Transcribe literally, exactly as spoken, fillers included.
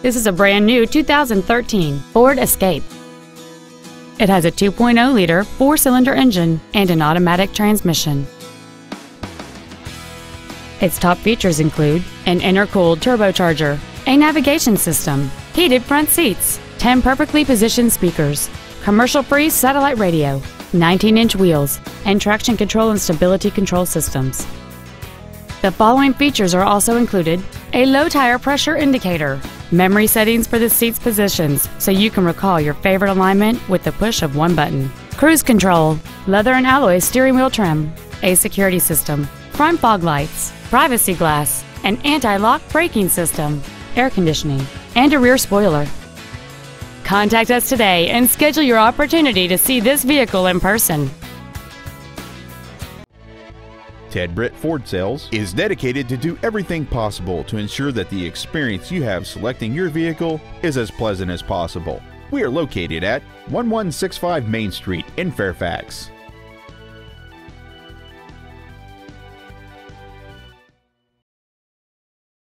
This is a brand new two thousand thirteen Ford Escape. It has a two point oh liter four-cylinder engine and an automatic transmission. Its top features include an intercooled turbocharger, a navigation system, heated front seats, ten perfectly positioned speakers, commercial-free satellite radio, nineteen inch wheels, and traction control and stability control systems. The following features are also included: a low tire pressure indicator, memory settings for the seat's positions so you can recall your favorite alignment with the push of one button, cruise control, leather and alloy steering wheel trim, a security system, front fog lights, privacy glass, an anti-lock braking system, air conditioning, and a rear spoiler. Contact us today and schedule your opportunity to see this vehicle in person. Ted Britt Ford Sales is dedicated to do everything possible to ensure that the experience you have selecting your vehicle is as pleasant as possible. We are located at eleven sixty-five Main Street in Fairfax.